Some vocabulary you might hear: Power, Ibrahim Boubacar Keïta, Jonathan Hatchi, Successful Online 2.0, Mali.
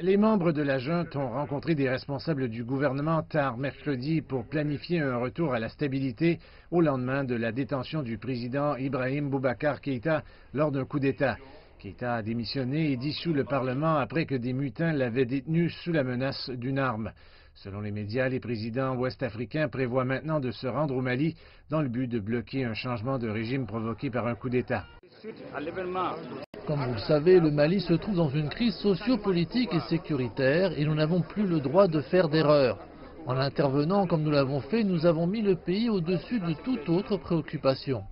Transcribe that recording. Les membres de la junte ont rencontré des responsables du gouvernement tard mercredi pour planifier un retour à la stabilité au lendemain de la détention du président Ibrahim Boubacar Keïta lors d'un coup d'État. Keïta a démissionné et dissous le Parlement après que des mutins l'avaient détenu sous la menace d'une arme. Selon les médias, les présidents ouest-africains prévoient maintenant de se rendre au Mali dans le but de bloquer un changement de régime provoqué par un coup d'État. Comme vous le savez, le Mali se trouve dans une crise socio-politique et sécuritaire et nous n'avons plus le droit de faire d'erreurs. En intervenant comme nous l'avons fait, nous avons mis le pays au-dessus de toute autre préoccupation.